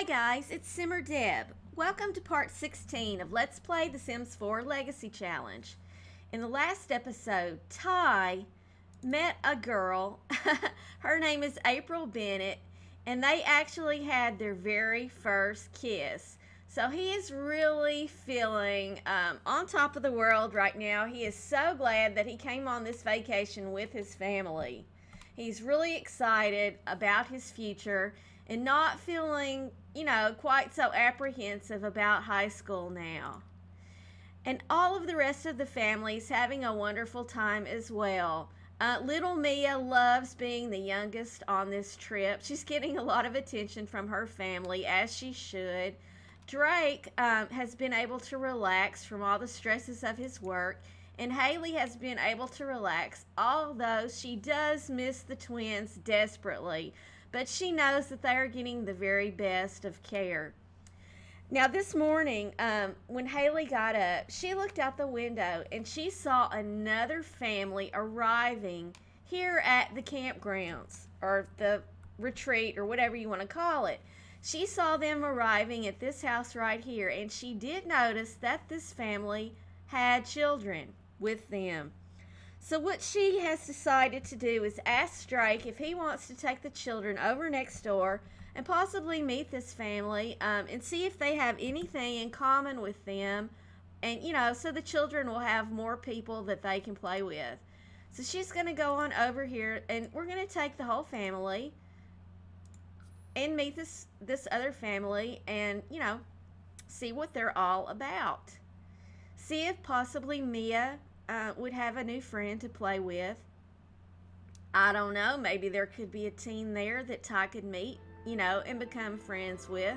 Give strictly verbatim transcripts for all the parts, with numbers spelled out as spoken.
Hi guys, it's Simmer Deb. Welcome to part sixteen of Let's Play The Sims four Legacy Challenge. In the last episode, Ty met a girl. Her name is April Bennett, and they actually had their very first kiss. So he is really feeling um, on top of the world right now. He is so glad that he came on this vacation with his family. He's really excited about his future and not feeling, you know, quite so apprehensive about high school now. And all of the rest of the family is having a wonderful time as well. Uh, little Mia loves being the youngest on this trip. She's getting a lot of attention from her family, as she should. Drake um, has been able to relax from all the stresses of his work, and Hailey has been able to relax, although she does miss the twins desperately, but she knows that they are getting the very best of care. Now this morning, um, when Hailey got up, she looked out the window and she saw another family arriving here at the campgrounds, or the retreat, or whatever you want to call it. She saw them arriving at this house right here, and she did notice that this family had children with them. So what she has decided to do is ask Drake if he wants to take the children over next door and possibly meet this family um, and see if they have anything in common with them, and you know, so the children will have more people that they can play with. So she's going to go on over here, and we're going to take the whole family and meet this this other family, and you know, see what they're all about. See if possibly Mia uh, would have a new friend to play with. I don't know, maybe there could be a teen there that Ty could meet, you know, and become friends with.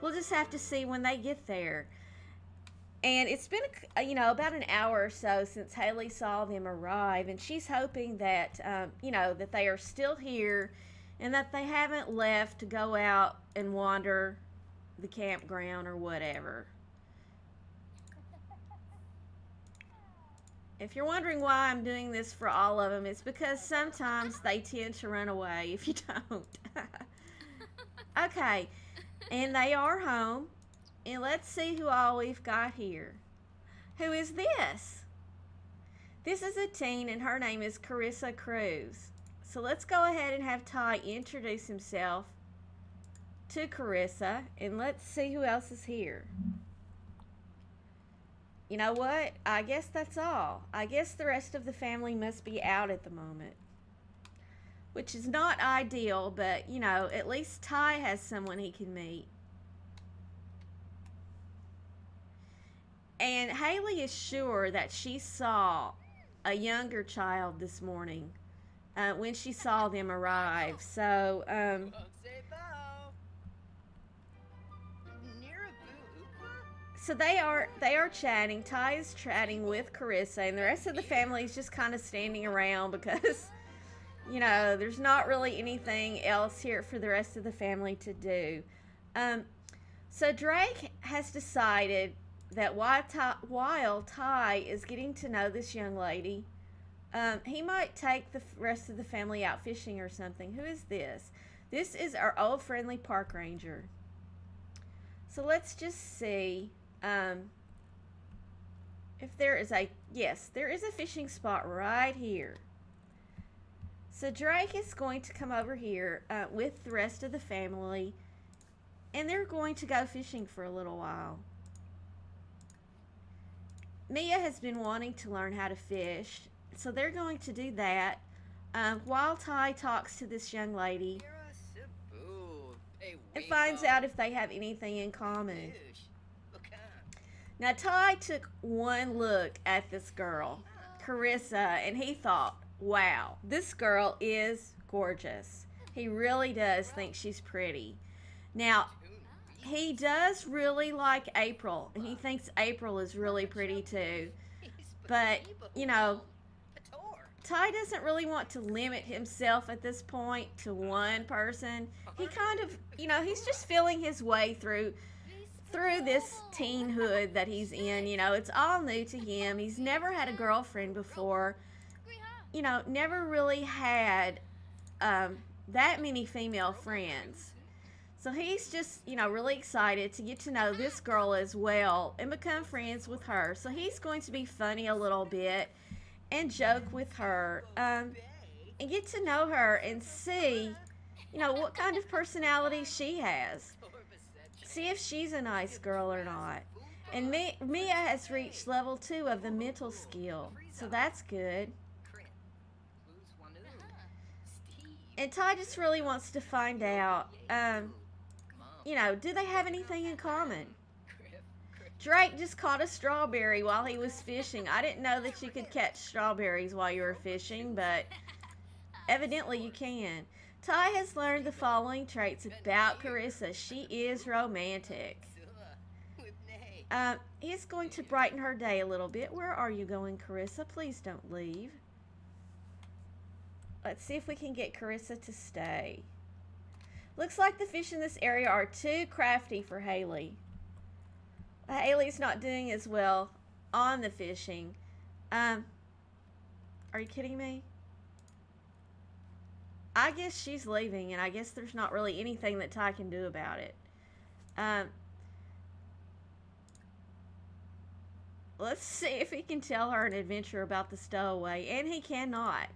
We'll just have to see when they get there. And it's been, you know, about an hour or so since Hailey saw them arrive, and she's hoping that, um, you know, that they are still here and that they haven't left to go out and wander the campground or whatever. If you're wondering why I'm doing this for all of them, it's because sometimes they tend to run away if you don't. Okay, and they are home. And let's see who all we've got here. Who is this? This is a teen, and her name is Carissa Cruz. So let's go ahead and have Ty introduce himself to Carissa, and let's see who else is here. You know what? I guess that's all. I guess the rest of the family must be out at the moment, which is not ideal, but you know, at least Ty has someone he can meet. And Hailey is sure that she saw a younger child this morning uh, when she saw them arrive. So, um... So they are they are chatting. Ty is chatting with Carissa, and the rest of the family is just kind of standing around because, you know, there's not really anything else here for the rest of the family to do. Um, so Drake has decided that while Ty, while Ty is getting to know this young lady, um, he might take the rest of the family out fishing or something. Who is this? This is our old friendly park ranger. So let's just see. Um, if there is a, yes, there is a fishing spot right here. So Drake is going to come over here uh, with the rest of the family, and they're going to go fishing for a little while. Mia has been wanting to learn how to fish, so they're going to do that um, while Ty talks to this young lady and finds out if they have anything in common. Now, Ty took one look at this girl, Carissa, and he thought, wow, this girl is gorgeous. He really does think she's pretty. Now, he does really like April, and he thinks April is really pretty too. But, you know, Ty doesn't really want to limit himself at this point to one person. He kind of, you know, he's just feeling his way through through this teenhood that he's in. You know, it's all new to him. He's never had a girlfriend before, you know, never really had um, that many female friends. So he's just, you know, really excited to get to know this girl as well and become friends with her. So he's going to be funny a little bit and joke with her um, and get to know her and see, you know, what kind of personality she has. See if she's a nice girl or not. And Mia has reached level two of the mental skill, so that's good. And Ty just really wants to find out, um, you know, do they have anything in common? Drake just caught a strawberry while he was fishing. I didn't know that you could catch strawberries while you were fishing, but evidently you can. Ty has learned the following traits about Carissa. She is romantic. Uh, he's going to brighten her day a little bit. Where are you going, Carissa? Please don't leave. Let's see if we can get Carissa to stay. Looks like the fish in this area are too crafty for Hailey. Hailey's not doing as well on the fishing. Um, are you kidding me? I guess she's leaving, and I guess there's not really anything that Ty can do about it. Um, let's see if he can tell her an adventure about the stowaway, and he cannot.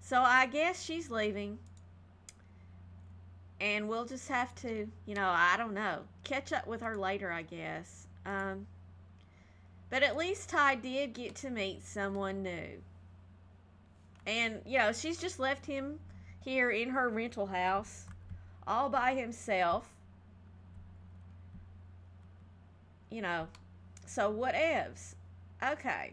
So I guess she's leaving, and we'll just have to, you know, I don't know, catch up with her later, I guess. Um, but at least Ty did get to meet someone new. And, you know, she's just left him here in her rental house all by himself, you know, so whatevs. Okay,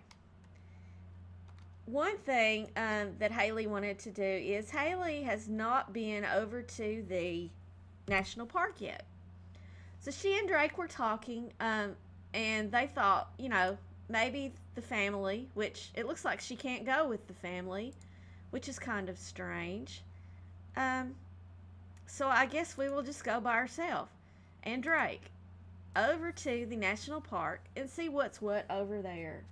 one thing um, that Hailey wanted to do is Hailey has not been over to the national park yet, so she and Drake were talking um, and they thought, you know, maybe the family, which it looks like she can't go with the family, which is kind of strange. Um, so I guess we will just go by ourselves and Drake over to the national park and see what's what over there.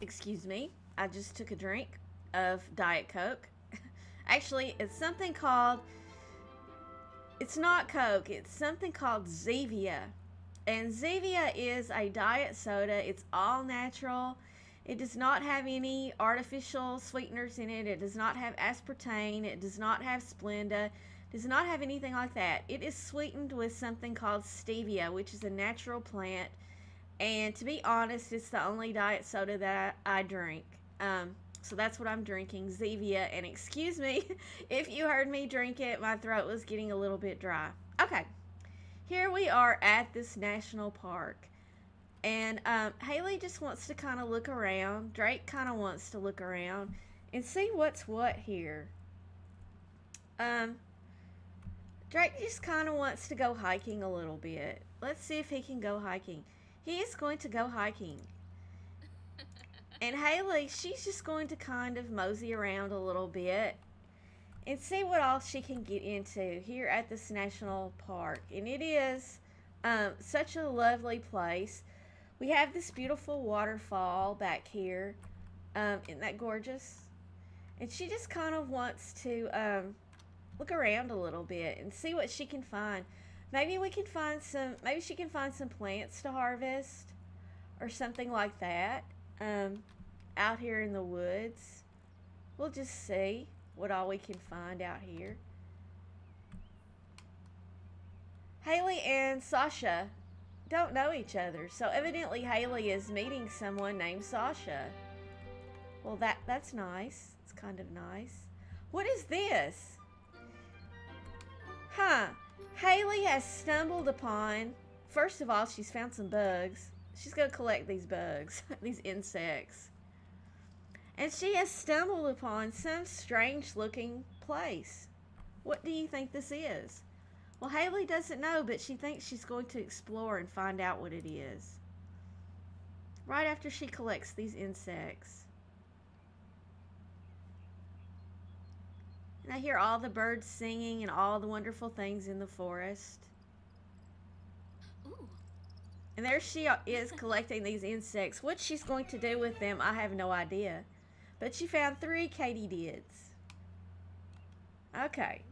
Excuse me, I just took a drink of Diet Coke. Actually, it's something called, it's not Coke, it's something called Zevia. And Zevia is a diet soda. It's all natural. It does not have any artificial sweeteners in it. It does not have aspartame. It does not have Splenda. It does not have anything like that. It is sweetened with something called Stevia, which is a natural plant. And to be honest, it's the only diet soda that I, I drink. Um, so that's what I'm drinking, Zevia. And excuse me if you heard me drink it. My throat was getting a little bit dry. Okay, here we are at this national park. And um, Hailey just wants to kind of look around. Drake kind of wants to look around and see what's what here. Um, Drake just kind of wants to go hiking a little bit. Let's see if he can go hiking. He is going to go hiking. And Hailey, she's just going to kind of mosey around a little bit and see what all she can get into here at this national park. And it is um, such a lovely place. We have this beautiful waterfall back here. Um, isn't that gorgeous? And she just kind of wants to um, look around a little bit and see what she can find. Maybe we can find some, maybe she can find some plants to harvest or something like that um, out here in the woods. We'll just see what all we can find out here. Hailey and Sasha don't know each other, so evidently Hailey is meeting someone named Sasha. Well, that that's nice. It's kind of nice. What is this? Huh. Hailey has stumbled upon, first of all, she's found some bugs. She's going to collect these bugs, these insects. And she has stumbled upon some strange-looking place. What do you think this is? Well, Hailey doesn't know, but she thinks she's going to explore and find out what it is right after she collects these insects. And I hear all the birds singing and all the wonderful things in the forest. Ooh. And there she is collecting these insects. What she's going to do with them, I have no idea. But she found three katydids. Okay.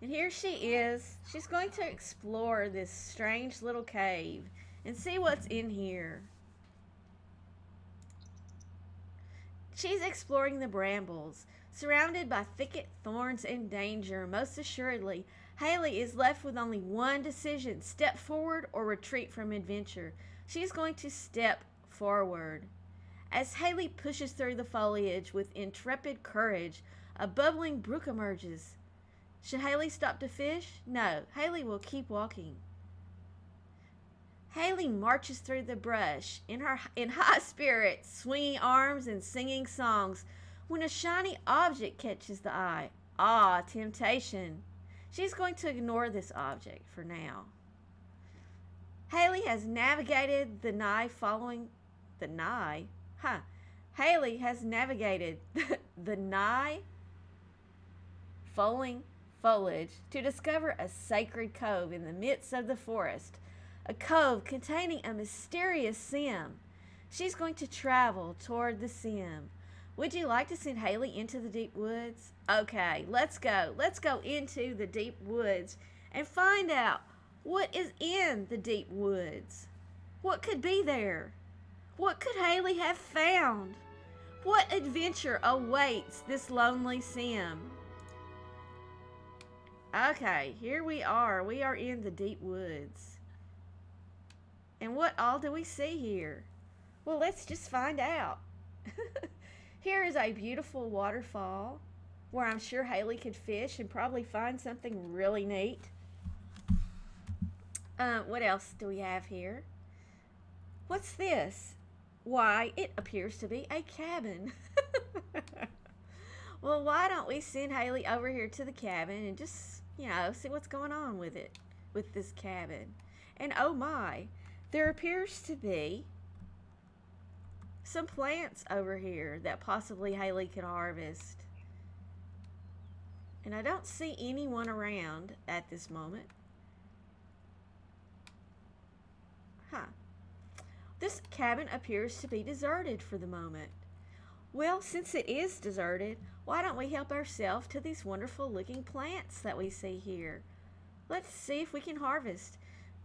And here she is. She's going to explore this strange little cave and see what's in here. She's exploring the brambles. Surrounded by thicket, thorns, and danger, most assuredly, Hailey is left with only one decision: step forward or retreat from adventure. She's going to step forward. As Hailey pushes through the foliage with intrepid courage, a bubbling brook emerges. Should Hailey stop to fish? No, Hailey will keep walking. Hailey marches through the brush in her in high spirits, swinging arms and singing songs, when a shiny object catches the eye. Ah, temptation. She's going to ignore this object for now. Hailey has navigated the Nye following the Nye. Huh. Hailey has navigated the Nye following foliage to discover a sacred cove in the midst of the forest. A cove containing a mysterious sim. She's going to travel toward the sim. Would you like to send Hailey into the deep woods? Okay, let's go. Let's go into the deep woods and find out what is in the deep woods. What could be there? What could Hailey have found? What adventure awaits this lonely sim? Okay, here we are. We are in the deep woods. And what all do we see here? Well, let's just find out. Here is a beautiful waterfall where I'm sure Hailey could fish and probably find something really neat. Uh, what else do we have here? What's this? Why, it appears to be a cabin. Well, why don't we send Hailey over here to the cabin and just, you know, see what's going on with it, with this cabin. And oh my, there appears to be some plants over here that possibly Hailey could harvest. And I don't see anyone around at this moment. Huh. This cabin appears to be deserted for the moment. Well, since it is deserted, why don't we help ourselves to these wonderful looking plants that we see here? Let's see if we can harvest.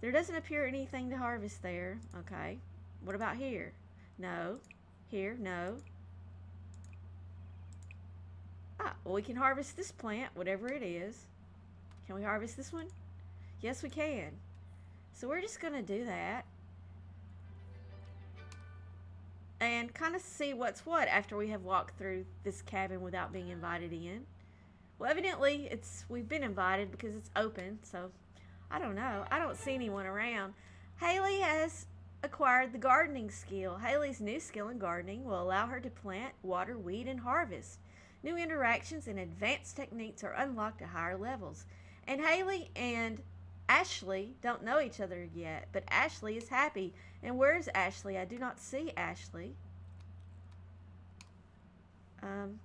There doesn't appear anything to harvest there. Okay. What about here? No. Here, no. Ah, well, we can harvest this plant, whatever it is. Can we harvest this one? Yes, we can. So we're just going to do that. And kind of see what's what after we have walked through this cabin without being invited in. Well, evidently, it's we've been invited because it's open, so... I don't know. I don't see anyone around. Hailey has acquired the gardening skill. Hailey's new skill in gardening will allow her to plant, water, weed, and harvest. New interactions and advanced techniques are unlocked at higher levels. And Hailey and Ashley don't know each other yet, but Ashley is happy. And where's Ashley? I do not see Ashley. Um,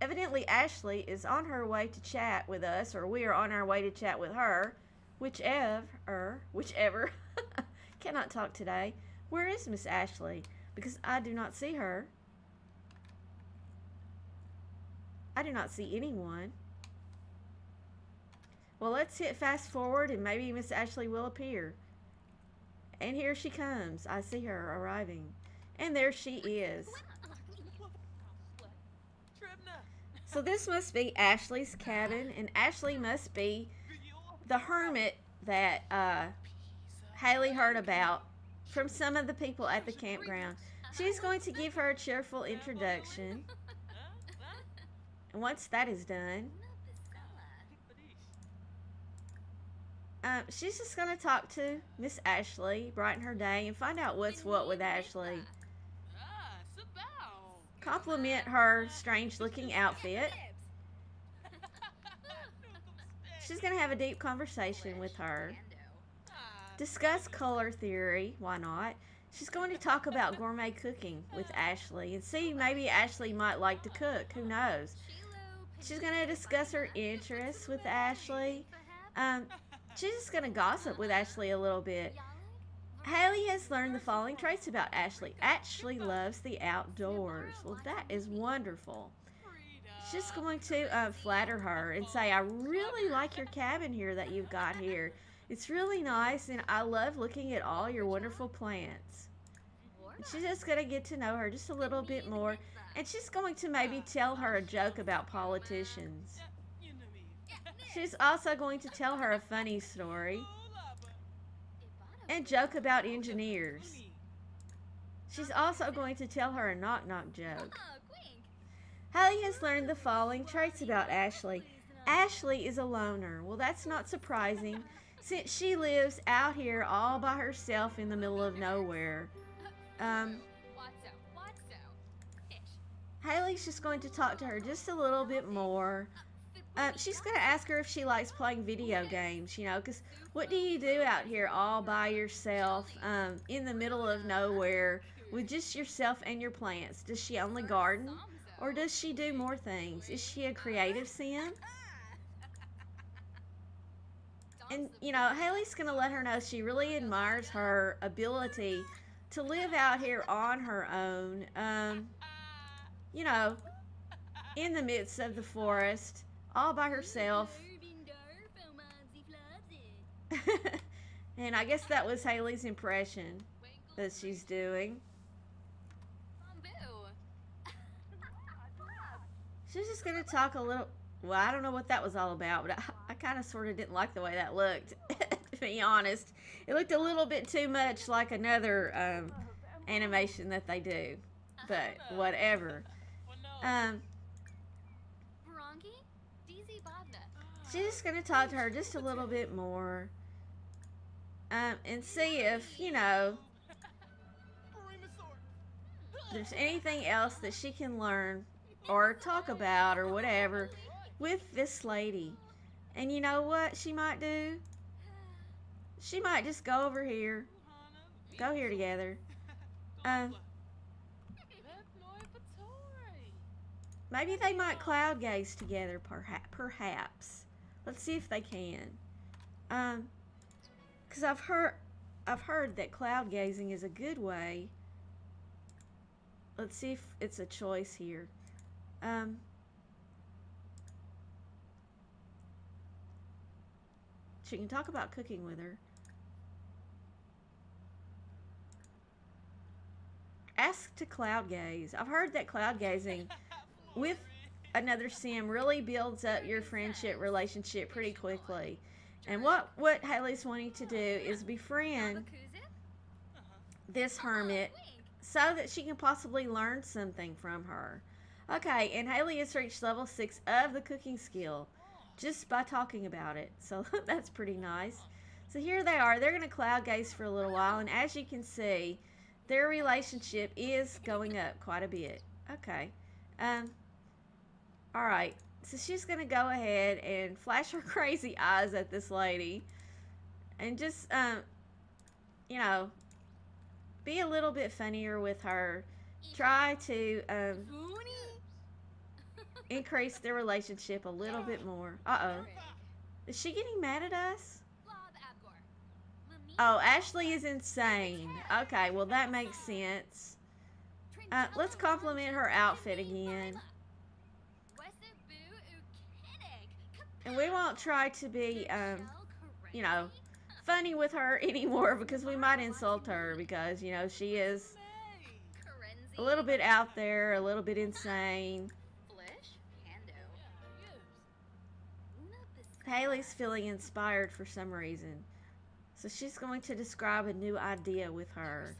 evidently, Ashley is on her way to chat with us, or we are on our way to chat with her. Whichever, whichever, cannot talk today. Where is Miss Ashley? Because I do not see her. I do not see anyone. Well, let's hit fast forward and maybe Miss Ashley will appear. And here she comes. I see her arriving. And there she is. So this must be Ashley's cabin, and Ashley must be the hermit that uh, Hailey heard about from some of the people at the campground. She's going to give her a cheerful introduction. And once that is done, uh, she's just going to talk to Miss Ashley, brighten her day, and find out what's what with Ashley. Compliment her strange-looking outfit. She's going to have a deep conversation with her. Discuss color theory. Why not? She's going to talk about gourmet cooking with Ashley and see maybe Ashley might like to cook. Who knows? She's going to discuss her interests with Ashley. Um, she's just going to gossip with Ashley a little bit. Hailey has learned the following traits about Ashley. Ashley loves the outdoors. Well, that is wonderful. She's going to uh, flatter her and say, I really like your cabin here that you've got here. It's really nice, and I love looking at all your wonderful plants. She's just going to get to know her just a little bit more, and she's going to maybe tell her a joke about politicians. She's also going to tell her a funny story and joke about engineers. She's also going to tell her a knock-knock joke. Hailey has learned the following traits about Ashley. Ashley is a loner. Well, that's not surprising since she lives out here all by herself in the middle of nowhere. Um, Hailey's just going to talk to her just a little bit more. Um, she's going to ask her if she likes playing video games, you know, because what do you do out here all by yourself um, in the middle of nowhere with just yourself and your plants? Does she only garden, or does she do more things? Is she a creative Sim? And, you know, Hailey's going to let her know she really admires her ability to live out here on her own, um, you know, in the midst of the forest, all by herself. And I guess that was Hailey's impression that she's doing. She's just going to talk a little. Well, I don't know what that was all about, but I, I kind of sort of didn't like the way that looked, to be honest. It looked a little bit too much like another um, animation that they do, but whatever. Um, she's just going to talk to her just a little bit more um, and see if, you know, there's anything else that she can learn or talk about or whatever with this lady. And you know what she might do? She might just go over here. Go here together. Um, maybe they might cloud gaze together, perhaps. Let's see if they can. Um, 'cause I've heard, I've heard that cloud gazing is a good way. Let's see if it's a choice here. Um, she can talk about cooking with her. Ask to cloud gaze. I've heard that cloud gazing with another Sim really builds up your friendship relationship pretty quickly. And what, what Hailey's wanting to do is befriend this hermit so that she can possibly learn something from her. Okay, and Hailey has reached level six of the cooking skill just by talking about it. So that's pretty nice. So here they are. They're going to cloud gaze for a little while. And as you can see, their relationship is going up quite a bit. Okay. Um, all right. So she's going to go ahead and flash her crazy eyes at this lady. And just, um, you know, be a little bit funnier with her. Try to... Um, increase their relationship a little bit more. Uh-oh. Is she getting mad at us? Oh, Ashley is insane. Okay, well, that makes sense. Uh, let's compliment her outfit again. And we won't try to be, um, you know, funny with her anymore because we might insult her because, you know, she is a little bit out there, a little bit insane. Hailey's feeling inspired for some reason. So she's going to describe a new idea with her.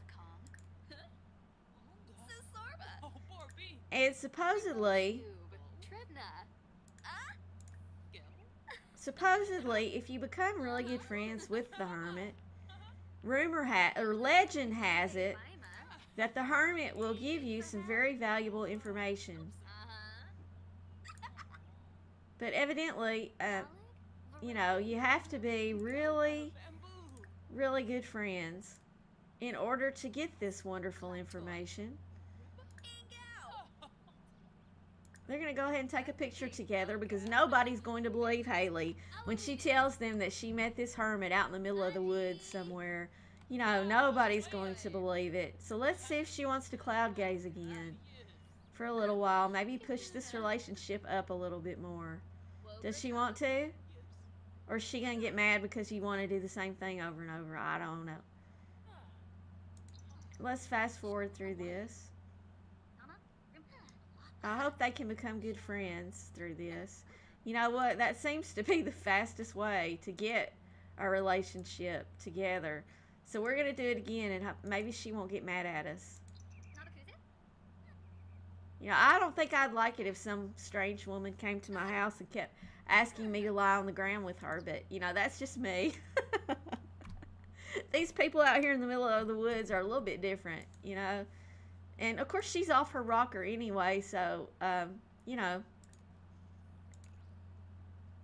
And supposedly, supposedly, if you become really good friends with the hermit, rumor ha or legend has it that the hermit will give you some very valuable information. But evidently, uh, you know, you have to be really, really good friends in order to get this wonderful information. They're going to go ahead and take a picture together because nobody's going to believe Hailey when she tells them that she met this hermit out in the middle of the woods somewhere. You know, nobody's going to believe it. So let's see if she wants to cloud gaze again for a little while. Maybe push this relationship up a little bit more. Does she want to? Or is she going to get mad because you want to do the same thing over and over? I don't know. Let's fast forward through this. I hope they can become good friends through this. You know what? That seems to be the fastest way to get our relationship together. So we're going to do it again, and maybe she won't get mad at us. You know, I don't think I'd like it if some strange woman came to my house and kept asking me to lie on the ground with her, but, you know, that's just me. These people out here in the middle of the woods are a little bit different, you know. And, of course, she's off her rocker anyway, so, um, you know.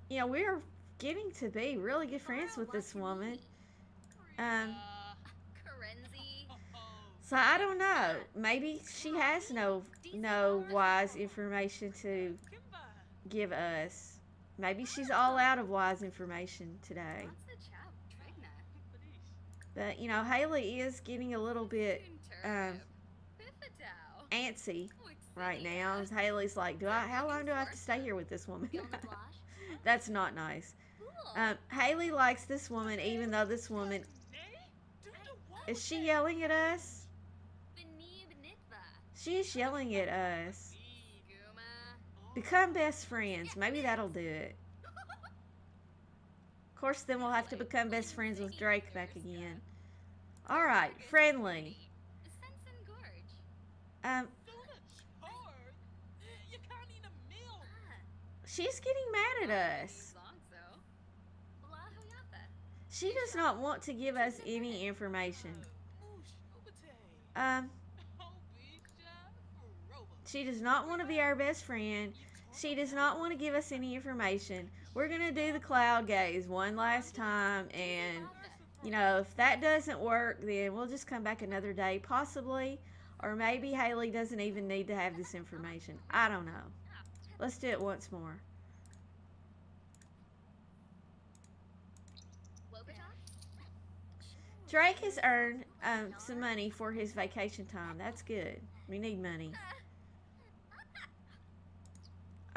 You know, we're getting to be really good friends with this woman. Um... So I don't know. Maybe she has no no wise information to give us. Maybe she's all out of wise information today. But you know, Hailey is getting a little bit um, antsy right now. Hailey's like, "Do I? How long do I have to stay here with this woman?" That's not nice. Um, Hailey likes this woman, even though this woman is she yelling at us? She's yelling at us. Become best friends. Maybe that'll do it. Of course, then we'll have to become best friends with Drake back again. Alright, friendly. Um, she's getting mad at us. She does not want to give us any information. Um... She does not want to be our best friend. She does not want to give us any information. We're going to do the cloud gaze one last time. And, you know, if that doesn't work, then we'll just come back another day, possibly. Or maybe Hailey doesn't even need to have this information. I don't know. Let's do it once more. Drake has earned um, some money for his vacation time. That's good. We need money.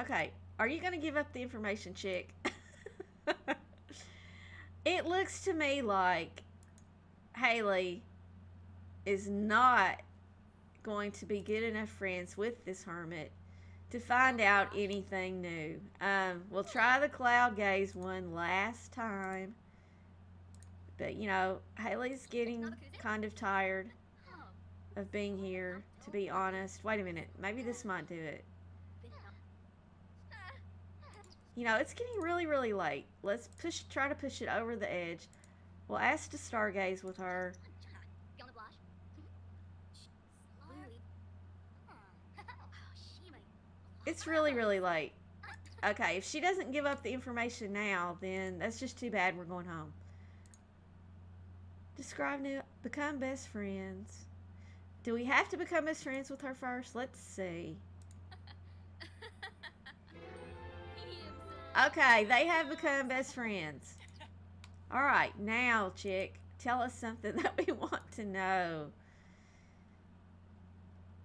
Okay, are you going to give up the information, chick? It looks to me like Hailey is not going to be good enough friends with this hermit to find out anything new. Um, we'll try the cloud gaze one last time. But, you know, Hailey's getting kind of tired of being here, to be honest. Wait a minute, maybe this might do it. You know, it's getting really, really late. Let's push, try to push it over the edge. We'll ask to stargaze with her. It's really, really late. Okay, if she doesn't give up the information now, then that's just too bad. We're going home. Describe new, become best friends. Do we have to become best friends with her first? Let's see. Okay, they have become best friends. Alright, now, chick, tell us something that we want to know.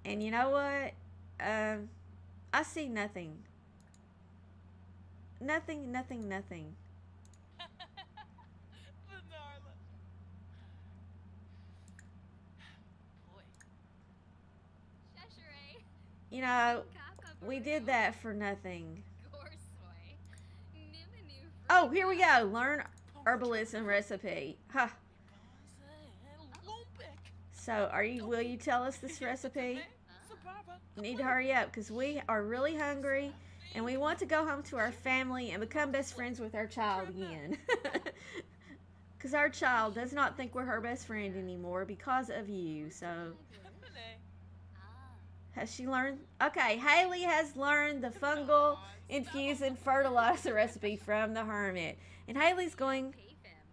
And you know what? Um, I see nothing. Nothing, nothing, nothing. You know, we did that for nothing. Oh, here we go. Learn herbalism recipe. Huh. So, are you? Will you tell us this recipe? We need to hurry up because we are really hungry, and we want to go home to our family and become best friends with our child again. Because our child does not think we're her best friend anymore because of you. So, has she learned? Okay, Hailey has learned the fungal infuse and fertilizer recipe from the hermit. And Hailey's going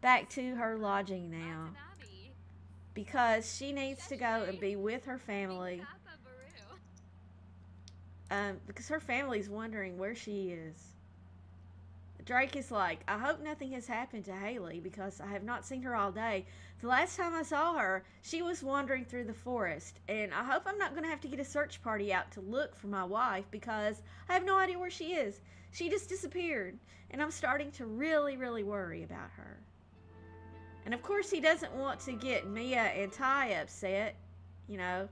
back to her lodging now because she needs to go and be with her family. Um, because her family's wondering where she is. Drake is like, I hope nothing has happened to Hailey because I have not seen her all day. The last time I saw her, she was wandering through the forest, and I hope I'm not going to have to get a search party out to look for my wife because I have no idea where she is. She just disappeared, and I'm starting to really, really worry about her. And of course he doesn't want to get Mia and Ty upset, you know,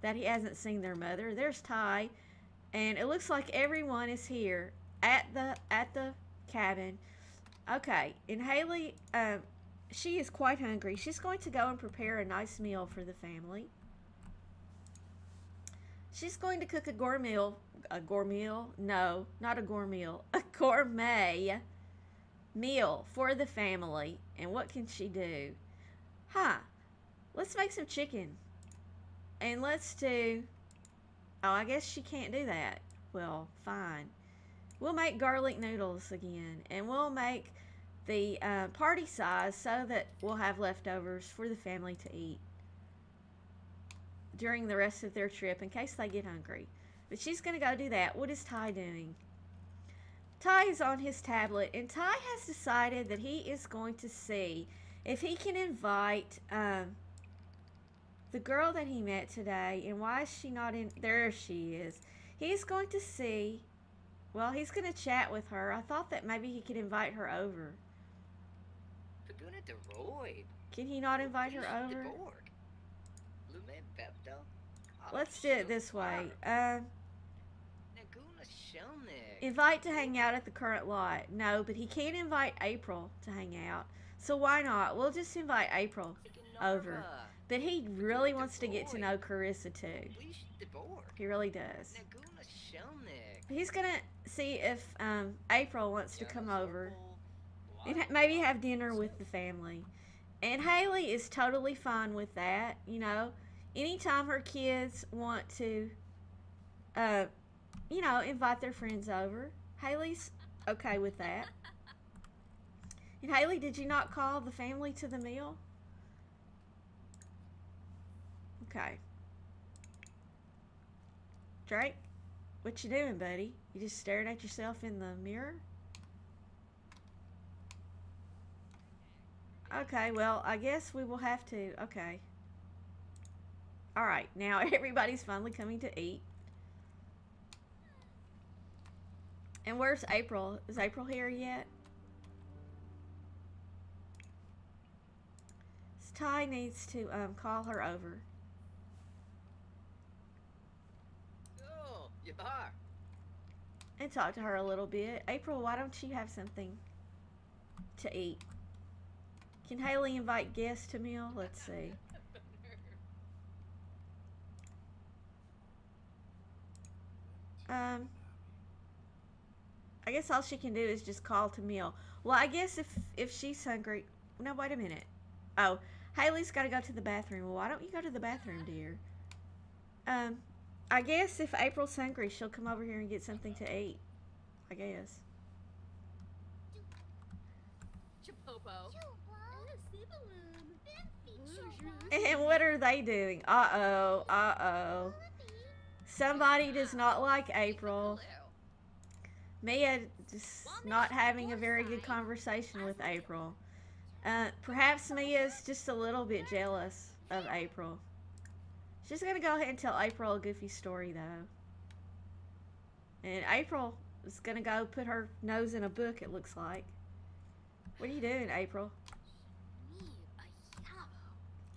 that he hasn't seen their mother. There's Ty, and it looks like everyone is here at the, at the, cabin. Okay, and Hailey, um, she is quite hungry. She's going to go and prepare a nice meal for the family. She's going to cook a gourmet, a gourmet, no, not a gourmet, a gourmet meal for the family. And what can she do? Huh, let's make some chicken. And let's do, oh, I guess she can't do that. Well, fine. We'll make garlic noodles again, and we'll make the uh, party size so that we'll have leftovers for the family to eat during the rest of their trip in case they get hungry. But she's going to go do that. What is Ty doing? Ty is on his tablet, and Ty has decided that he is going to see if he can invite um, the girl that he met today. And why is she not in? There she is. He's going to see... Well, he's going to chat with her. I thought that maybe he could invite her over. Can he not invite her over? Let's do it this way. Uh, invite to hang out at the current lot. No, but he can't invite April to hang out. So why not? We'll just invite April over. But he really wants to get to know Carissa too. He really does. He's going to see if um, April wants to come over and ha maybe have dinner with the family. And Hailey is totally fine with that, you know. Anytime her kids want to, uh, you know, invite their friends over, Hailey's okay with that. And Hailey, did you not call the family to the meal? Okay. Drake? What you doing, buddy? You just staring at yourself in the mirror? Okay, well, I guess we will have to. Okay. Alright, now everybody's finally coming to eat. And where's April? Is April here yet? So Ty needs to um, call her over. And talk to her a little bit. April, why don't you have something to eat? Can Hailey invite guests to meal? Let's see. Um, I guess all she can do is just call to meal. Well, I guess if, if she's hungry... No, wait a minute. Oh, Hailey's got to go to the bathroom. Well, why don't you go to the bathroom, dear? Um... I guess if April's hungry, she'll come over here and get something to eat. I guess. And what are they doing? Uh-oh, uh-oh. Somebody does not like April. Mia is not having a very good conversation with April. Uh, perhaps Mia is just a little bit jealous of April. She's going to go ahead and tell April a goofy story, though. And April is going to go put her nose in a book, it looks like. What are you doing, April?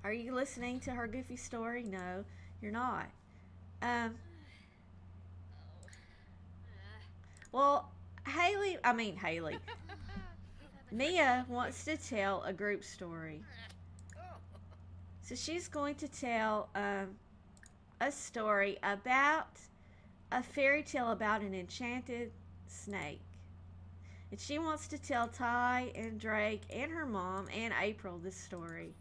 Are you listening to her goofy story? No, you're not. Um. Well, Hailey, I mean Hailey. Mia wants to tell a group story. So she's going to tell um, a story about a fairy tale about an enchanted snake. And she wants to tell Ty and Drake and her mom and April this story.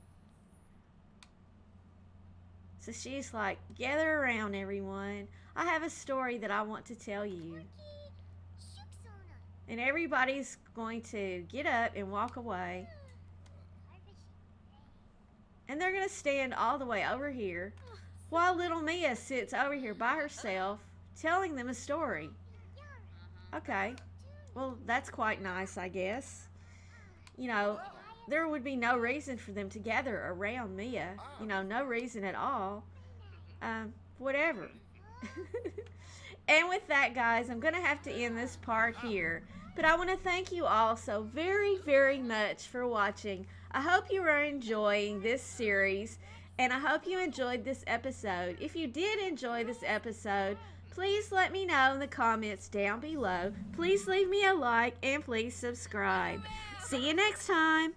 So she's like, gather around everyone. I have a story that I want to tell you. And everybody's going to get up and walk away. And they're going to stand all the way over here while little Mia sits over here by herself telling them a story. Okay. Well, that's quite nice, I guess. You know, there would be no reason for them to gather around Mia. You know, no reason at all. Um, whatever. And with that, guys, I'm going to have to end this part here. But I want to thank you all so very, very much for watching. I hope you are enjoying this series, and I hope you enjoyed this episode. If you did enjoy this episode, please let me know in the comments down below. Please leave me a like, and please subscribe. See you next time.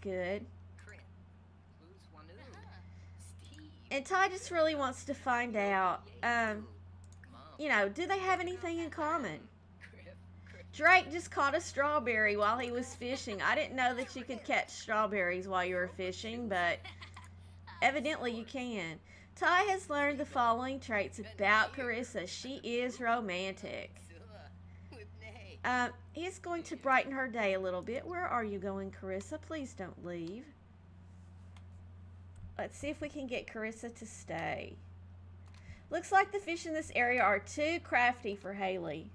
Good. And Ty just really wants to find out, um, you know, do they have anything in common? Drake just caught a strawberry while he was fishing. I didn't know that you could catch strawberries while you were fishing, but evidently you can. Ty has learned the following traits about Carissa. She is romantic. Uh, it's going to brighten her day a little bit. Where are you going, Carissa? Please don't leave. Let's see if we can get Carissa to stay. Looks like the fish in this area are too crafty for Hailey.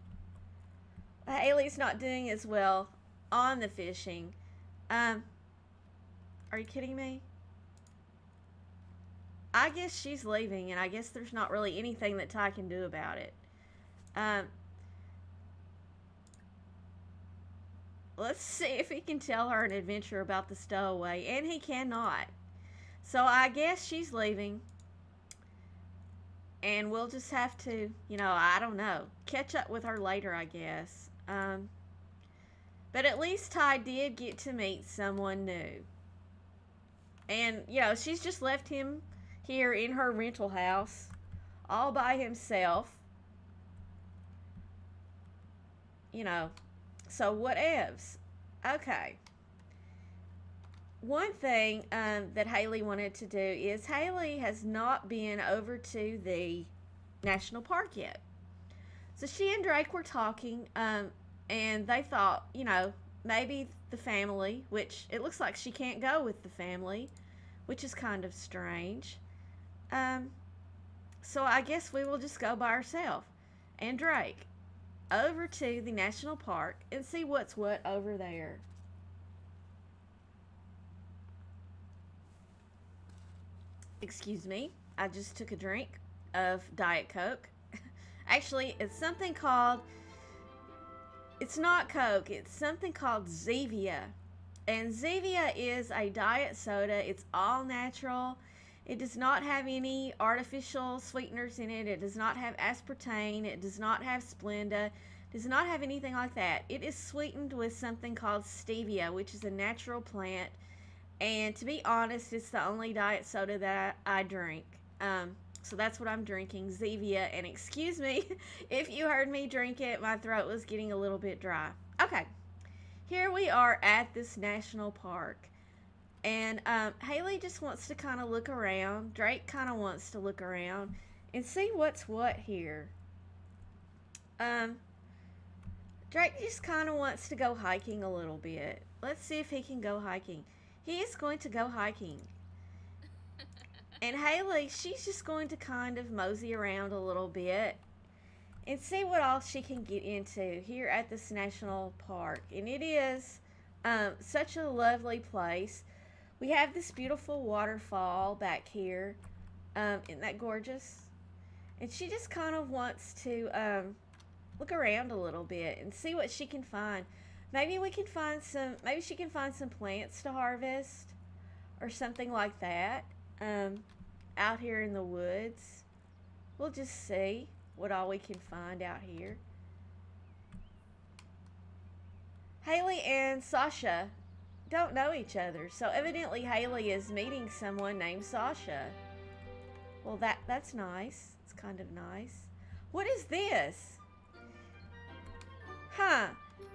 Hailey's not doing as well on the fishing. Um, are you kidding me? I guess she's leaving, and I guess there's not really anything that Ty can do about it. Um... Let's see if he can tell her an adventure about the stowaway. And he cannot. So I guess she's leaving. And we'll just have to, you know, I don't know. Catch up with her later, I guess. Um, but at least Ty did get to meet someone new. And, you know, she's just left him here in her rental house. All by himself. You know. So whatevs. Okay. One thing um, that Hailey wanted to do is Hailey has not been over to the national park yet. So she and Drake were talking um, and they thought, you know, maybe the family, which it looks like she can't go with the family, which is kind of strange. Um, so I guess we will just go by ourselves and Drake over to the national park and see what's what over there. Excuse me, I just took a drink of Diet Coke. Actually, it's something called, it's not Coke, it's something called Zevia. And Zevia is a diet soda. It's all natural. It does not have any artificial sweeteners in it. It does not have aspartame. It does not have Splenda. It does not have anything like that. It is sweetened with something called Stevia, which is a natural plant. And to be honest, it's the only diet soda that I, I drink. Um, so that's what I'm drinking, Zevia. And excuse me if you heard me drink it. My throat was getting a little bit dry. Okay, here we are at this national park. And um, Hailey just wants to kind of look around. Drake kind of wants to look around and see what's what here. Um, Drake just kind of wants to go hiking a little bit. Let's see if he can go hiking. He is going to go hiking. And Hailey, she's just going to kind of mosey around a little bit and see what all she can get into here at this national park. And it is um, such a lovely place. We have this beautiful waterfall back here. Um, isn't that gorgeous? And she just kind of wants to um, look around a little bit and see what she can find. Maybe we can find some, maybe she can find some plants to harvest or something like that um, out here in the woods. We'll just see what all we can find out here. Hailey and Sasha don't know each other, so evidently Hailey is meeting someone named Sasha. Well, that that's nice. It's kind of nice. What is this? Huh.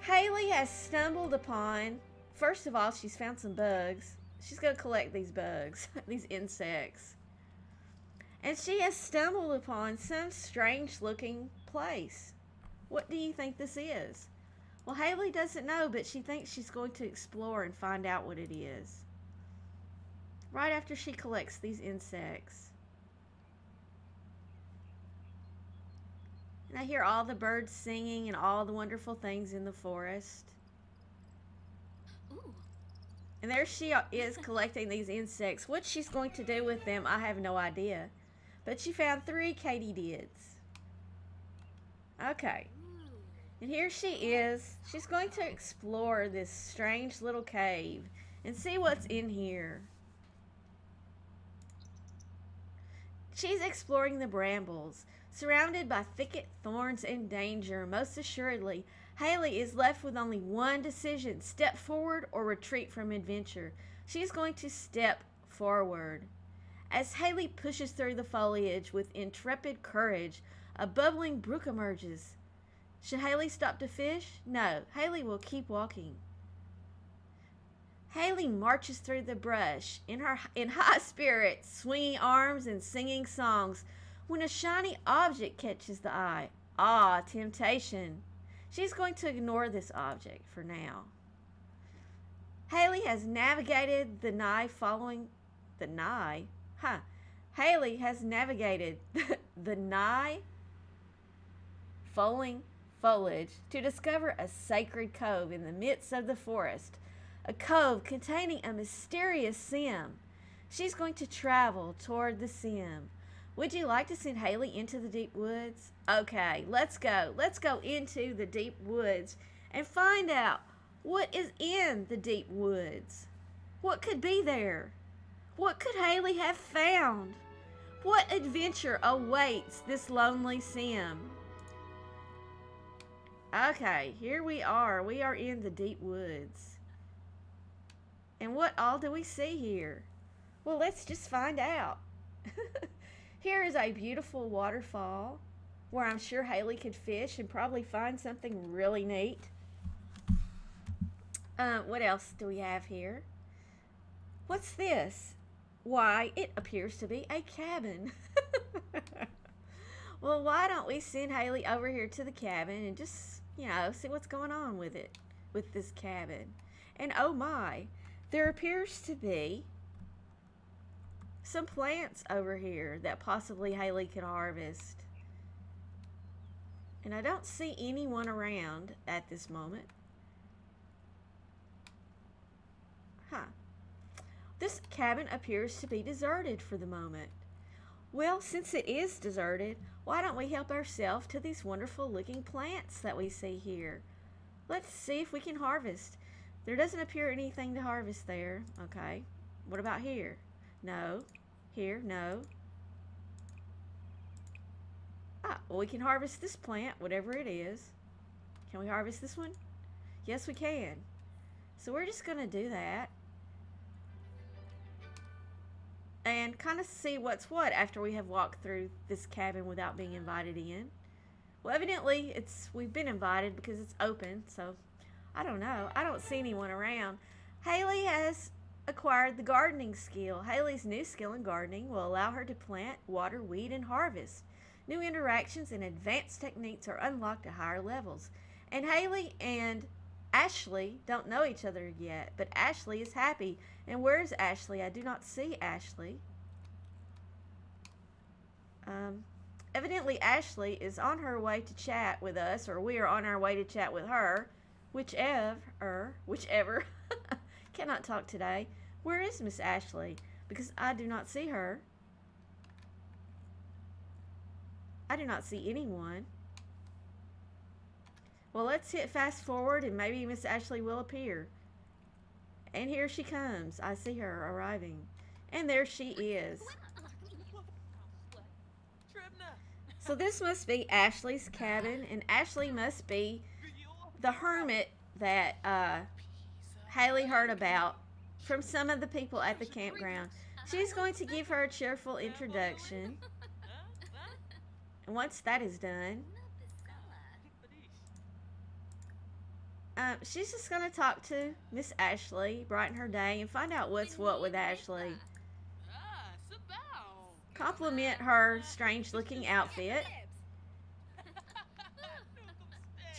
Hailey has stumbled upon, first of all, she's found some bugs. She's going to collect these bugs, these insects. And she has stumbled upon some strange looking place. What do you think this is? Well, Hailey doesn't know, but she thinks she's going to explore and find out what it is. Right after she collects these insects. And I hear all the birds singing and all the wonderful things in the forest. Ooh. And there she is collecting these insects. What she's going to do with them, I have no idea. But she found three katydids. Okay. And here she is. She's going to explore this strange little cave and see what's in here. She's exploring the brambles. Surrounded by thicket, thorns, and danger, most assuredly, Hailey is left with only one decision: step forward or retreat from adventure. She's going to step forward. As Hailey pushes through the foliage with intrepid courage, a bubbling brook emerges. Should Hailey stop to fish? No, Hailey will keep walking. Hailey marches through the brush in her in high spirits, swinging arms and singing songs, when a shiny object catches the eye. Ah, temptation. She's going to ignore this object for now. Hailey has navigated the Nye following the Nye. Huh. Hailey has navigated the, the Nye falling foliage to discover a sacred cove in the midst of the forest. A cove containing a mysterious Sim. She's going to travel toward the Sim. Would you like to send Hailey into the deep woods? Okay, let's go. Let's go into the deep woods and find out what is in the deep woods. What could be there? What could Hailey have found? What adventure awaits this lonely Sim? Okay, here we are. We are in the deep woods. And what all do we see here? Well, let's just find out. Here is a beautiful waterfall where I'm sure Hailey could fish and probably find something really neat. Uh, what else do we have here? What's this? Why, it appears to be a cabin. Well, why don't we send Hailey over here to the cabin and just, you know, see what's going on with it, with this cabin. And oh my, there appears to be some plants over here that possibly Hailey could harvest. And I don't see anyone around at this moment. Huh. This cabin appears to be deserted for the moment. Well, since it is deserted, why don't we help ourselves to these wonderful looking plants that we see here? Let's see if we can harvest. There doesn't appear anything to harvest there. Okay. What about here? No. Here, no. Ah, well, we can harvest this plant, whatever it is. Can we harvest this one? Yes, we can. So we're just going to do that. And kind of see what's what after we have walked through this cabin without being invited in. Well, evidently, it's we've been invited because it's open, so I don't know. I don't see anyone around. Hailey has acquired the gardening skill. Hailey's new skill in gardening will allow her to plant, water, weed, and harvest. New interactions and advanced techniques are unlocked at higher levels. And Hailey and Ashley don't know each other yet, but Ashley is happy. And where's Ashley? I do not see Ashley. Um, evidently, Ashley is on her way to chat with us, or we are on our way to chat with her, whichever, er, whichever. Cannot talk today. Where is Miss Ashley? Because I do not see her. I do not see anyone. Well, let's hit fast forward and maybe Miss Ashley will appear. And here she comes. I see her arriving. And there she is. So this must be Ashley's cabin, and Ashley must be the hermit that uh Hailey heard about from some of the people at the campground. She's going to give her a cheerful introduction. And once that is done, um, she's just going to talk to Miss Ashley, brighten her day, and find out what's what with Ashley. Compliment her strange looking outfit.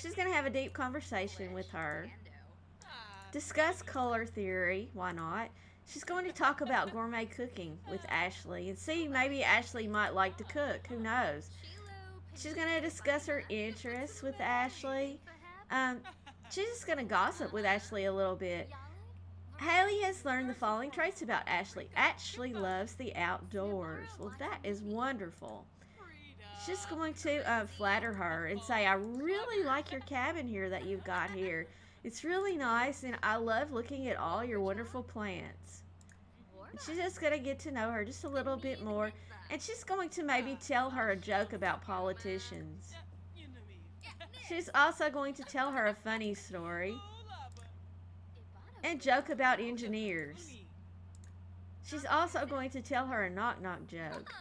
She's gonna have a deep conversation with her. Discuss color theory. Why not? She's going to talk about gourmet cooking with Ashley and see maybe Ashley might like to cook. Who knows? She's going to discuss her interests with Ashley. Um, she's just going to gossip with Ashley a little bit. Hailey has learned the following traits about Ashley. Ashley loves the outdoors. Well, that is wonderful. She's just going to uh, flatter her and say, I really like your cabin here that you've got here. It's really nice, and I love looking at all your wonderful plants. She's just going to get to know her just a little bit more, and she's going to maybe tell her a joke about politicians. She's also going to tell her a funny story and joke about engineers. She's also going to tell her a knock-knock joke.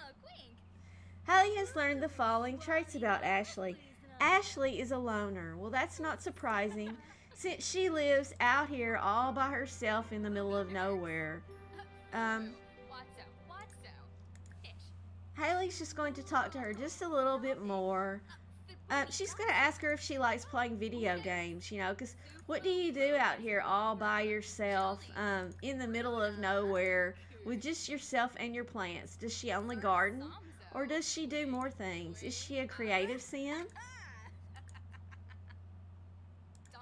Hailey has learned the following traits about Ashley. Ashley is a loner. Well, that's not surprising, since she lives out here all by herself in the middle of nowhere. Um, Hailey's just going to talk to her just a little bit more. Um, she's going to ask her if she likes playing video games, you know, because what do you do out here all by yourself um, in the middle of nowhere with just yourself and your plants? Does she only garden, or does she do more things? Is she a creative sim?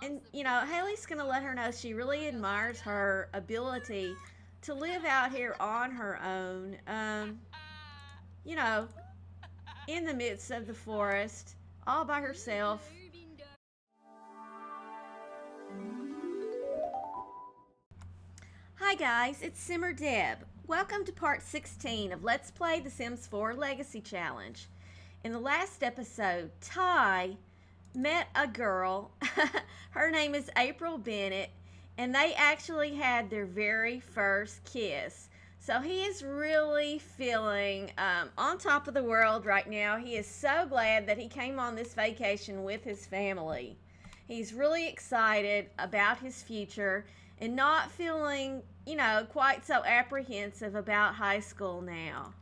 And, you know, Hailey's going to let her know she really admires her ability to live out here on her own, um, you know, in the midst of the forest, all by herself. Hi guys, it's Simmer Deb. Welcome to part sixteen of Let's Play The Sims four Legacy Challenge. In the last episode, Ty met a girl, her name is April Bennett, and they actually had their very first kiss. So he is really feeling um, on top of the world right now. He is so glad that he came on this vacation with his family. He's really excited about his future and not feeling, you know, quite so apprehensive about high school now.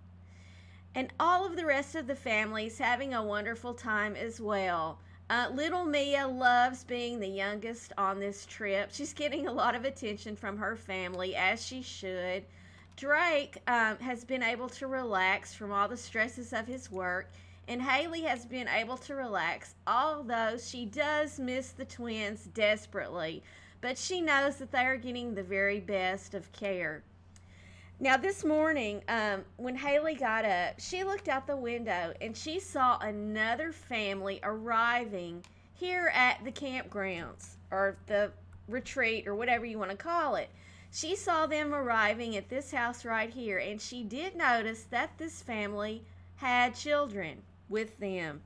And all of the rest of the family is having a wonderful time as well. Uh, little Mia loves being the youngest on this trip. She's getting a lot of attention from her family, as she should. Drake um, has been able to relax from all the stresses of his work, and Hailey has been able to relax, although she does miss the twins desperately, but she knows that they are getting the very best of care. Now this morning, um, when Hailey got up, she looked out the window and she saw another family arriving here at the campgrounds, or the retreat, or whatever you want to call it. She saw them arriving at this house right here, and she did notice that this family had children with them.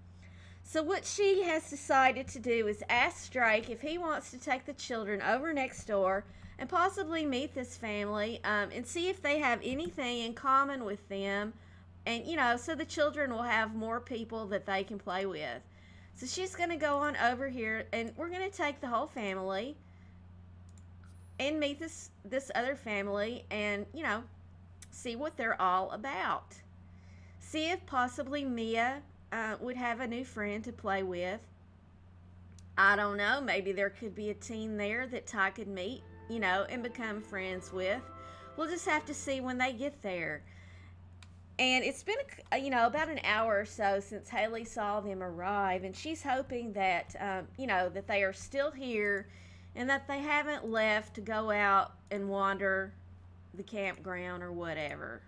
So what she has decided to do is ask Drake if he wants to take the children over next door and possibly meet this family um, and see if they have anything in common with them, and you know, so the children will have more people that they can play with. So she's going to go on over here, and we're going to take the whole family and meet this this other family, and you know, see what they're all about. See if possibly Mia uh, would have a new friend to play with. I don't know, maybe there could be a teen there that Ty could meet, you know, and become friends with. We'll just have to see when they get there. And it's been, you know, about an hour or so since Hailey saw them arrive, and she's hoping that, um, you know, that they are still here and that they haven't left to go out and wander the campground or whatever.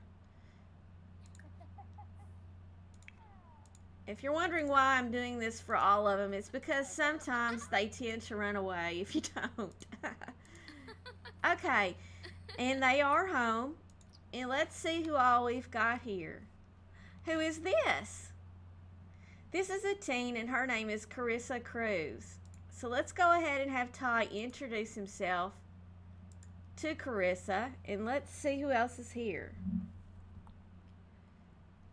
If you're wondering why I'm doing this for all of them, it's because sometimes they tend to run away if you don't. Okay, and they are home, and let's see who all we've got here. Who is this? This is a teen, and her name is Carissa Cruz. So let's go ahead and have Ty introduce himself to Carissa, and let's see who else is here.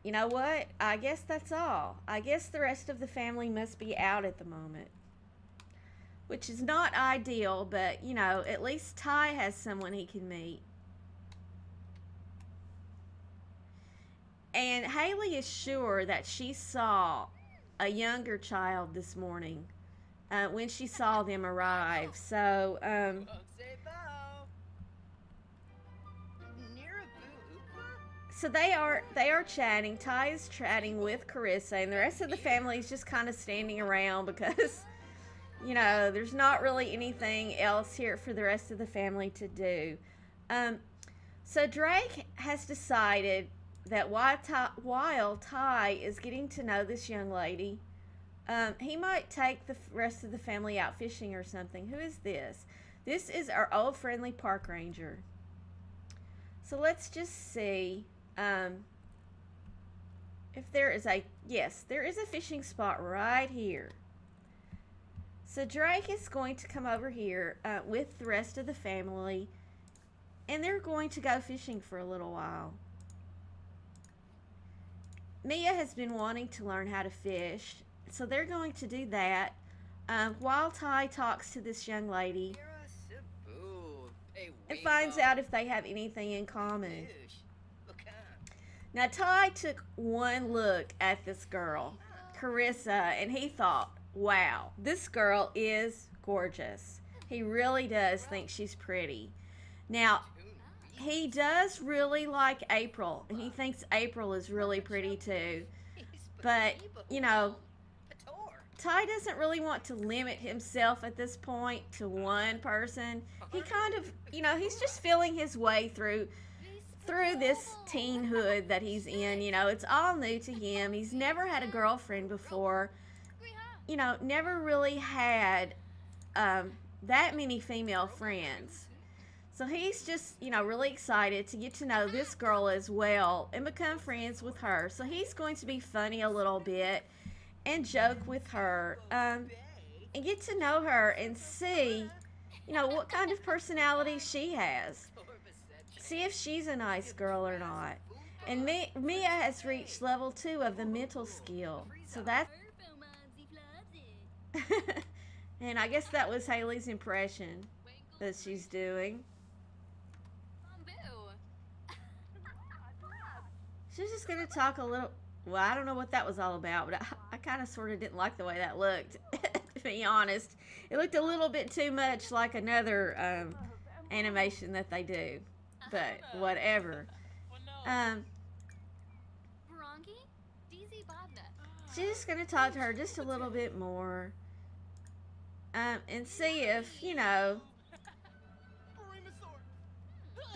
You know what? I guess that's all. I guess the rest of the family must be out at the moment, which is not ideal, but, you know, at least Ty has someone he can meet. And Hailey is sure that she saw a younger child this morning uh, when she saw them arrive. So, um... So they are they are chatting. Ty is chatting with Carissa, and the rest of the family is just kind of standing around because, you know, there's not really anything else here for the rest of the family to do. Um, so Drake has decided that while Ty, while Ty is getting to know this young lady, um, he might take the rest of the family out fishing or something. Who is this? This is our old friendly park ranger. So let's just see. Um, if there is a, yes, there is a fishing spot right here. So Drake is going to come over here uh, with the rest of the family, and they're going to go fishing for a little while. Mia has been wanting to learn how to fish, so they're going to do that um, while Ty talks to this young lady and finds out if they have anything in common. Now, Ty took one look at this girl, Carissa, and he thought, wow, this girl is gorgeous. He really does think she's pretty. Now, he does really like April, and he thinks April is really pretty too. But, you know, Ty doesn't really want to limit himself at this point to one person. He kind of, you know, he's just feeling his way through through this teenhood that he's in. You know, it's all new to him. He's never had a girlfriend before. You know, never really had um, that many female friends. So he's just, you know, really excited to get to know this girl as well and become friends with her. So he's going to be funny a little bit and joke with her, um, and get to know her and see, you know, what kind of personality she has. See if she's a nice girl or not. And Mi Mia has reached level two of the mental skill. So that's... And I guess that was Hailey's impression that she's doing. She's just going to talk a little... Well, I don't know what that was all about, but I, I kind of sort of didn't like the way that looked, to be honest. It looked a little bit too much like another um, animation that they do, but whatever. Um, she's just going to talk to her just a little bit more um, and see if, you know,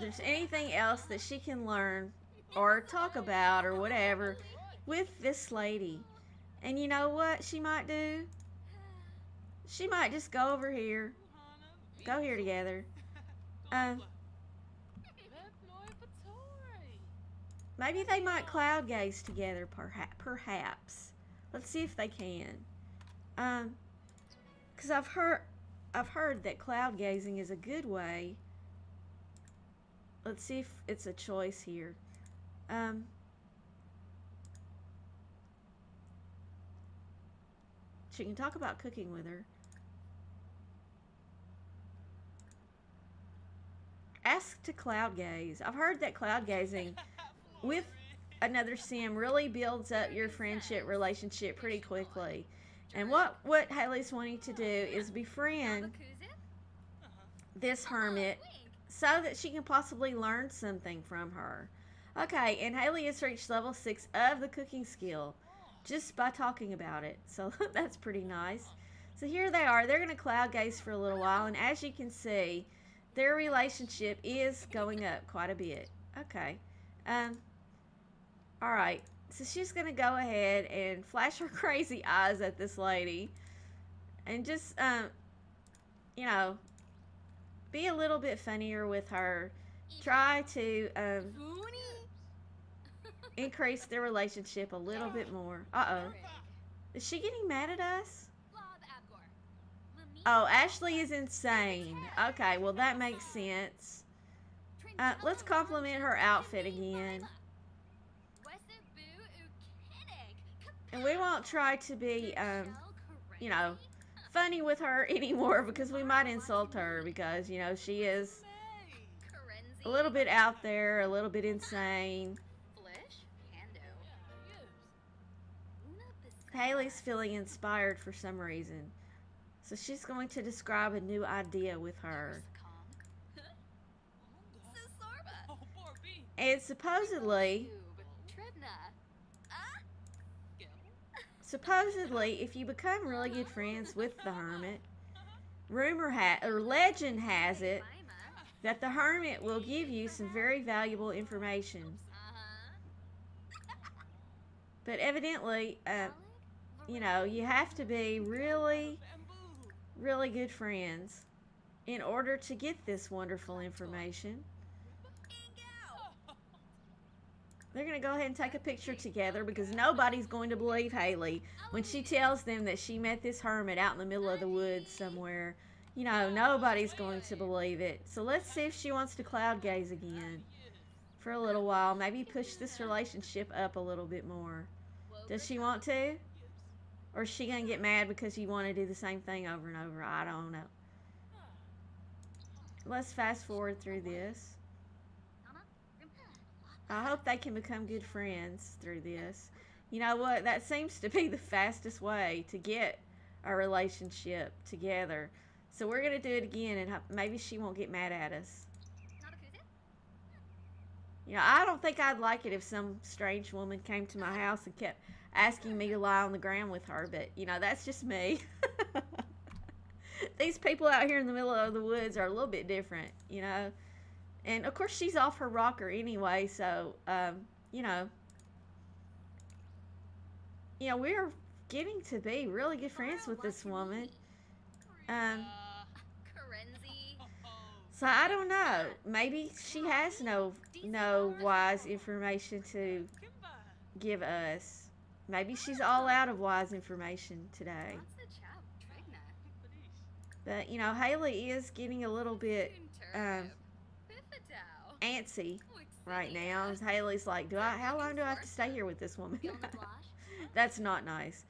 there's anything else that she can learn or talk about or whatever with this lady. And you know what she might do? She might just go over here. Go here together. Uh, maybe they might cloud gaze together, perha perhaps. Let's see if they can. Um, because I've heard, I've heard that cloud gazing is a good way. Let's see if it's a choice here. Um... She can talk about cooking with her. Ask to cloud gaze. I've heard that cloud gazing with another sim really builds up your friendship relationship pretty quickly. And what, what Hailey's wanting to do is befriend this hermit so that she can possibly learn something from her. Okay, and Hailey has reached level six of the cooking skill just by talking about it. So that's pretty nice. So here they are. They're going to cloud gaze for a little while. And as you can see, their relationship is going up quite a bit. Okay. Um, all right. So she's going to go ahead and flash her crazy eyes at this lady. And just, um, you know, be a little bit funnier with her. Try to... Um, increase their relationship a little bit more. Uh-oh. Is she getting mad at us? Oh, Ashley is insane. Okay, well that makes sense. Uh, let's compliment her outfit again. And we won't try to be, um, you know, funny with her anymore because we might insult her because, you know, she is a little bit out there, a little bit insane. Hailey's feeling inspired for some reason. So she's going to describe a new idea with her. And supposedly, supposedly, if you become really good friends with the hermit, rumor ha or legend has it that the hermit will give you some very valuable information. But evidently, uh, you know, you have to be really, really good friends in order to get this wonderful information. They're going to go ahead and take a picture together because nobody's going to believe Hailey when she tells them that she met this hermit out in the middle of the woods somewhere. You know, nobody's going to believe it. So let's see if she wants to cloud gaze again for a little while. Maybe push this relationship up a little bit more. Does she want to? Or is she going to get mad because you want to do the same thing over and over? I don't know. Let's fast forward through this. I hope they can become good friends through this. You know what? That seems to be the fastest way to get our relationship together. So we're going to do it again, and maybe she won't get mad at us. You know, I don't think I'd like it if some strange woman came to my house and kept asking me to lie on the ground with her, but, you know, that's just me. These people out here in the middle of the woods are a little bit different, you know. And, of course, she's off her rocker anyway, so, um, you know. You know, we're getting to be really good friends with this woman. Um, so, I don't know. Maybe she has no, no wise information to give us. Maybe she's all out of wise information today. But, you know, Hailey is getting a little bit... Um, antsy right now. Hailey's like, do I how long do I have to stay here with this woman? That's not nice.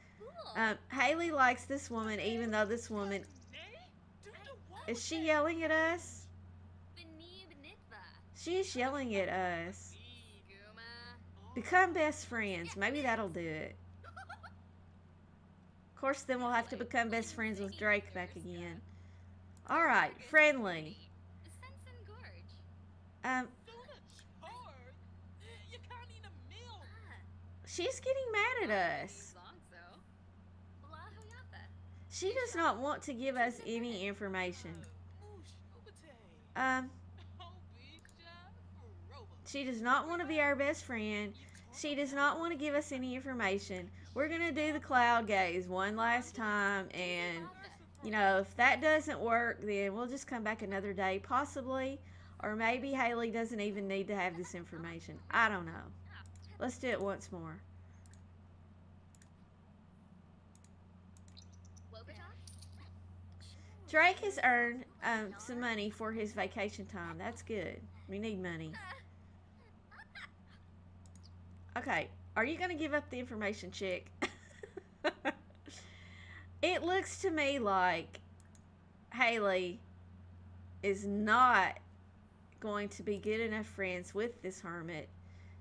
um, Hailey likes this woman, even though this woman is she yelling at us? She's yelling at us. Become best friends. Maybe that'll do it. Of course, then we'll have to become best friends with Drake back again. Alright, friendly. Um, she's getting mad at us. She does not want to give us any information. Um, she does not want to be our best friend. She does not want to give us any information. We're going to do the cloud gaze one last time, and, you know, if that doesn't work, then we'll just come back another day, possibly. Or maybe Hailey doesn't even need to have this information. I don't know. Let's do it once more. Drake has earned um, some money for his vacation time. That's good. We need money. Okay. Are you going to give up the information, chick? It looks to me like Hailey is not... going to be good enough friends with this hermit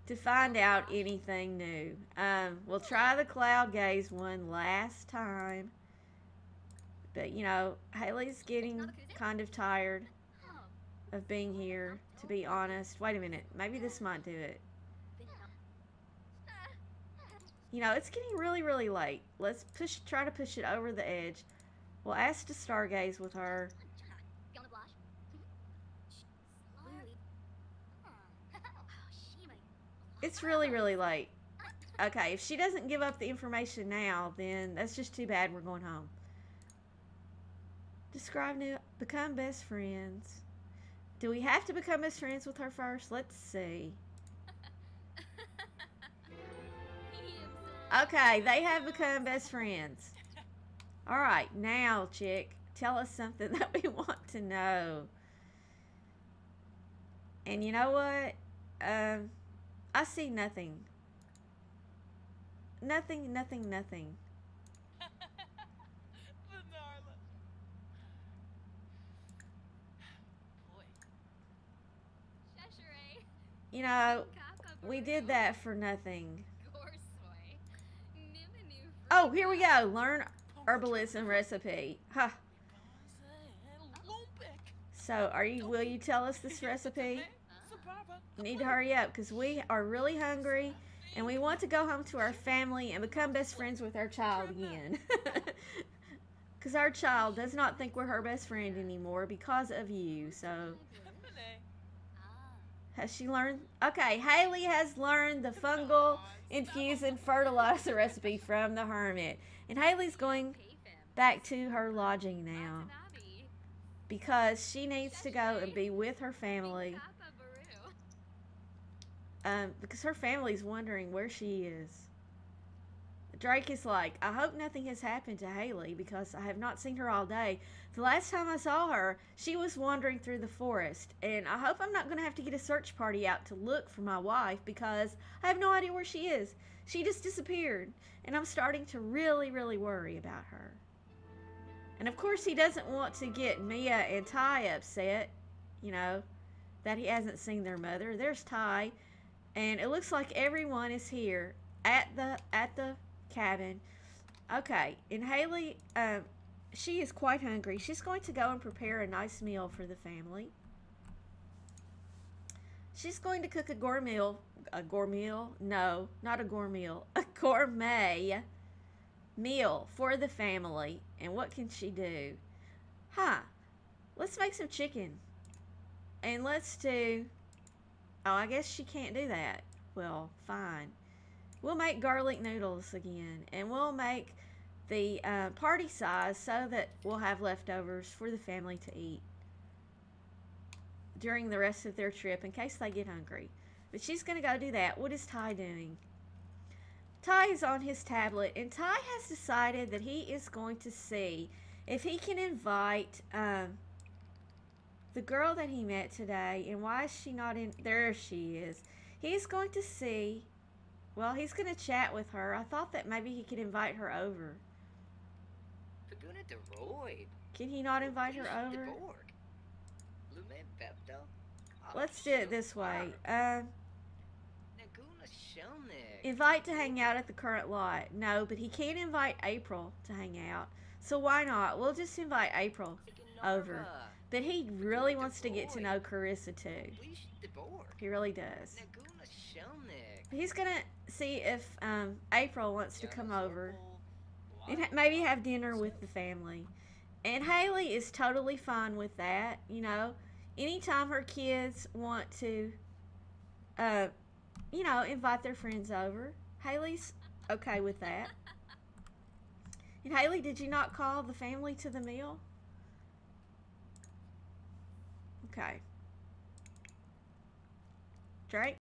to find out anything new. Um, we'll try the cloud gaze one last time. But, you know, Hailey's getting kind of tired of being here, to be honest. Wait a minute. Maybe this might do it. You know, it's getting really, really late. Let's push. Try to push it over the edge. We'll ask to stargaze with her. It's really, really late. Okay, if she doesn't give up the information now, then that's just too bad. We're going home. Describe new... Become best friends. Do we have to become best friends with her first? Let's see. Okay, they have become best friends. Alright, now, chick, tell us something that we want to know. And you know what? Um... I see nothing. Nothing, nothing, nothing. You know, we did that for nothing. Oh, here we go. Learn herbalist and recipe. Huh. So, are you? Will you tell us this recipe? You need to hurry up because we are really hungry and we want to go home to our family and become best friends with our child again. Because our child does not think we're her best friend anymore because of you. So, has she learned? Okay, Hailey has learned the fungal infusion fertilizer recipe from the hermit. And Hailey's going back to her lodging now because she needs to go and be with her family. Um, because her family's wondering where she is. Drake is like, I hope nothing has happened to Hailey because I have not seen her all day. The last time I saw her, she was wandering through the forest, and I hope I'm not going to have to get a search party out to look for my wife because I have no idea where she is. She just disappeared, and I'm starting to really, really worry about her. And of course, he doesn't want to get Mia and Ty upset, you know, that he hasn't seen their mother. There's Ty, and it looks like everyone is here at the at the cabin. Okay, and Hailey, um, she is quite hungry. She's going to go and prepare a nice meal for the family. She's going to cook a gourmet, a gourmet, no, not a gourmet, a gourmet meal for the family. And what can she do? Huh, let's make some chicken. And let's do, oh, I guess she can't do that. Well, fine. We'll make garlic noodles again, and we'll make the uh, party size so that we'll have leftovers for the family to eat during the rest of their trip in case they get hungry. But she's going to go do that. What is Ty doing? Ty is on his tablet, and Ty has decided that he is going to see if he can invite um, the girl that he met today. And why is she not in? There she is. He's going to see... Well, he's going to chat with her. I thought that maybe he could invite her over. Can he not invite her over? Let's do it this way. Um, invite to hang out at the current lot. No, but he can't invite April to hang out. So why not? We'll just invite April over. But he really wants to get to know Carissa too. He really does. He's going to see if um, April wants to come over and ha maybe have dinner with the family. And Hailey is totally fine with that, you know. Anytime her kids want to, uh, you know, invite their friends over, Hailey's okay with that. And Hailey, did you not call the family to the meal? Okay. Drake?